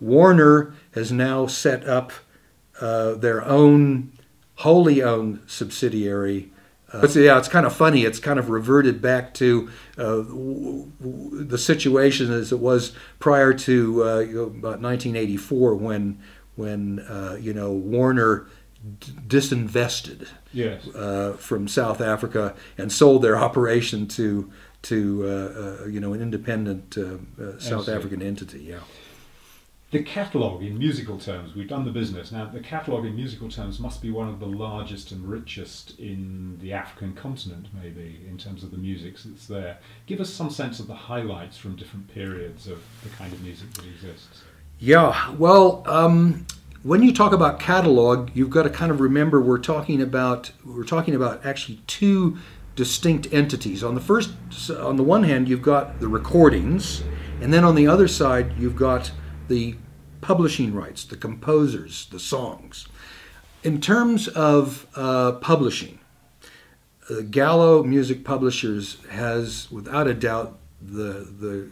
Warner has now set up their own, wholly owned subsidiary. Yeah, it's kind of funny. It's kind of reverted back to the situation as it was prior to about 1984, when you know, Warner disinvested, yes, from South Africa and sold their operation to you know, an independent South African entity. Yeah. The catalogue in musical terms, we've done the business. Now, the catalogue in musical terms must be one of the largest and richest in the African continent, maybe, in terms of the music that's there. Give us some sense of the highlights from different periods of the kind of music that exists. Yeah, well, when you talk about catalogue, you've got to kind of remember we're talking about actually two distinct entities. On the one hand, you've got the recordings, and then on the other side, you've got the publishing rights, the composers, the songs. In terms of publishing, Gallo Music Publishers has, without a doubt, the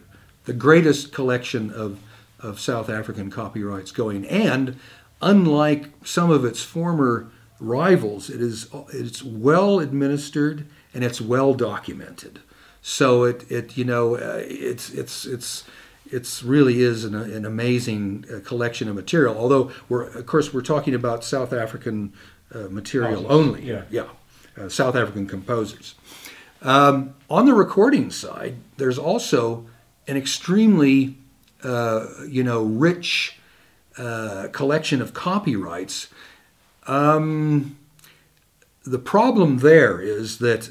greatest collection of South African copyrights going. And unlike some of its former rivals, it's well administered and it's well documented. So it you know, it really is an amazing collection of material. Although of course we're talking about South African material only. Yeah, yeah. South African composers. On the recording side, there's also an extremely you know, rich collection of copyrights. The problem there is that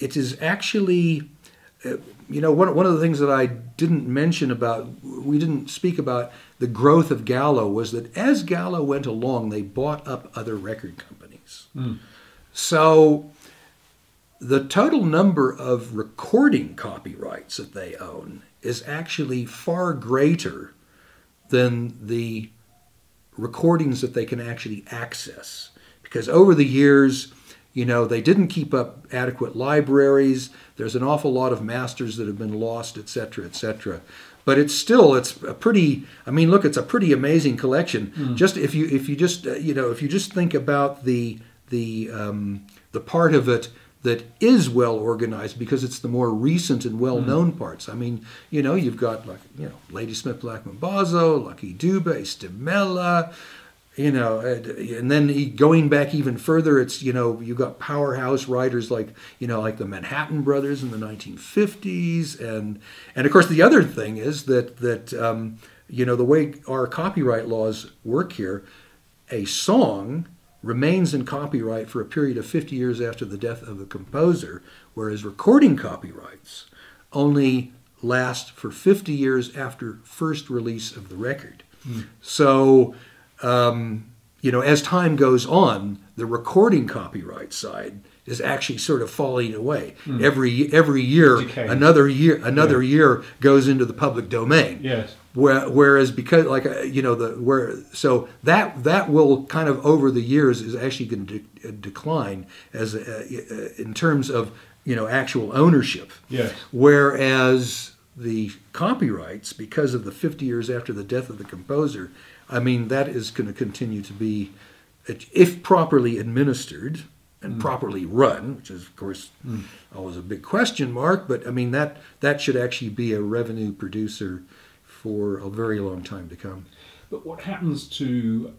it is actually. You know, one of the things that I didn't mention about, we didn't speak about the growth of Gallo, was that as Gallo went along, they bought up other record companies. Mm. So the total number of recording copyrights that they own is actually far greater than the recordings that they can actually access. Because over the years, you know, they didn't keep up adequate libraries. There's an awful lot of masters that have been lost, etc., etc. But it's a pretty, I mean, look, it's a pretty amazing collection. Mm. Just if you just think about the part of it that is well organized, because it's the more recent and well-known parts. I mean, you know, you've got, like, you know, Lady Smith Black Mambazo, Lucky Dube, Estimela. You know, and then going back even further, it's, you know, you've got powerhouse writers like, you know, like the Manhattan Brothers in the 1950s, and of course the other thing is that you know, the way our copyright laws work here, a song remains in copyright for a period of 50 years after the death of the composer, whereas recording copyrights only last for 50 years after first release of the record. Mm. So. You know, as time goes on, the recording copyright side is actually sort of falling away. Mm. Every year, another year goes into the public domain. Yes. Whereas, because, like, you know, so that will kind of, over the years, is actually going to decline as in terms of, you know, actual ownership. Yes. Whereas the copyrights, because of the 50 years after the death of the composer, I mean, that is going to continue to be, if properly administered and properly run, which is, of course, always a big question mark, but I mean, that should actually be a revenue producer for a very long time to come. But what happens to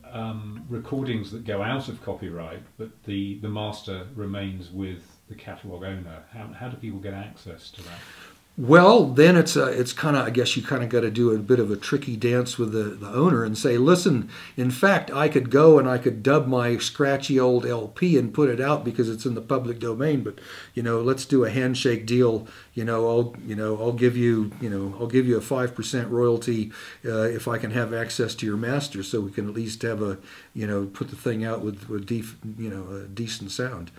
recordings that go out of copyright, but the master remains with the catalogue owner? How do people get access to that? Well, then it's kind of, I guess you kind of got to do a bit of a tricky dance with the owner and say, listen, in fact, I could go and I could dub my scratchy old LP and put it out because it's in the public domain, but, you know, let's do a handshake deal. You know, I'll give you a 5% royalty if I can have access to your master, so we can at least have a, you know, put the thing out with you know, a decent sound.